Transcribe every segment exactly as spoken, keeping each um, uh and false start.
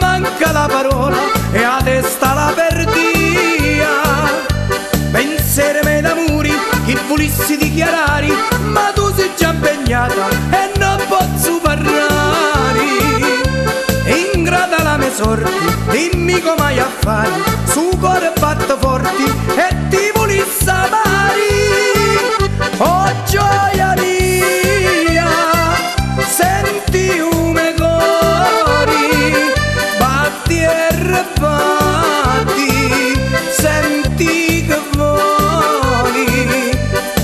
ma manca la parola e a testa la perdia. Pensermi d'amori che volessi dichiarare, ma tu sei già impegnata e non posso parlare. Ingrata la mia sorte, dimmi come hai a fare, su cuore batte forti e ti volessi amare. Oh gioia mia, senti un fatti, senti che voli,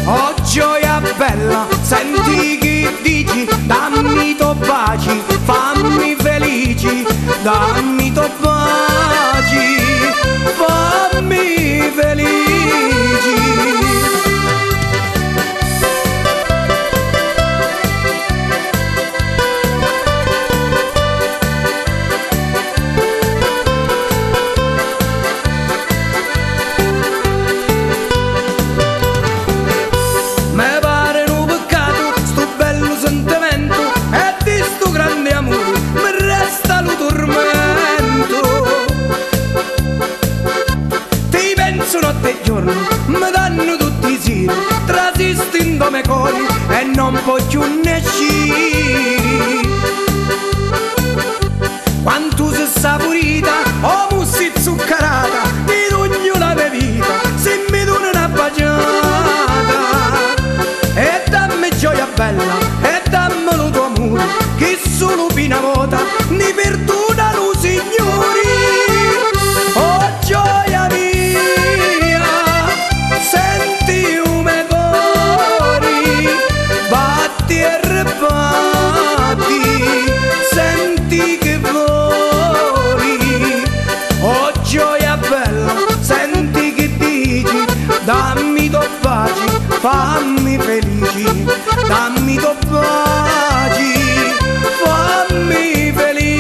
oh gioia bella, senti che dici, dammi tuoi baci, fammi felici, dammi tuoi baci, fammi felici. Mi danno tutti i giri, trasistendo me cori e non posso ne uscire. Quanto sei saporita, oh mussi zuccherata, ti rugno la mia vita se mi dona una baciata. E dammi gioia bella, e dammi lo tuo amore, che solo fino a volta ne perdonano signori. Oh gioia mia, senti come cori, batti e ribatti, senti che voli, oh gioia bella, senti che dici, dammi tuoi baci, fammi felici, dammi tuoi baci, fammi felici.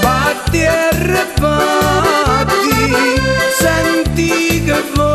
Batti e ribatti, senti che vuoi.